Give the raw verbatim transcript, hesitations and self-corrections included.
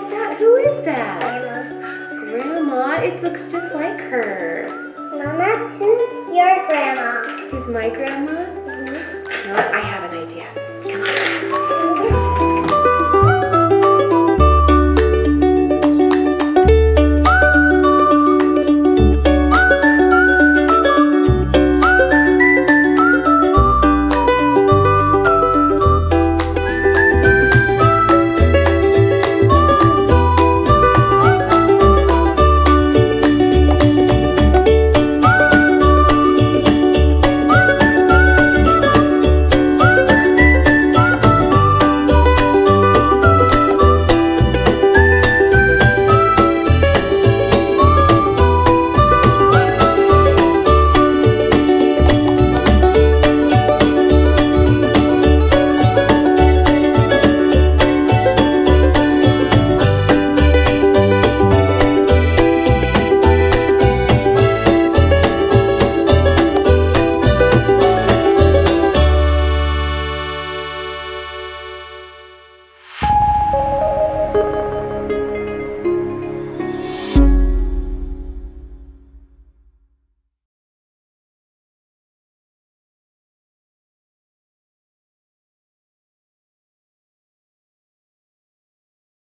get that? Who is that? Grandma. Grandma? It looks just like her. Mama, who's your grandma? Who's my grandma? Mm-hmm. You know what? I have an idea. Come on.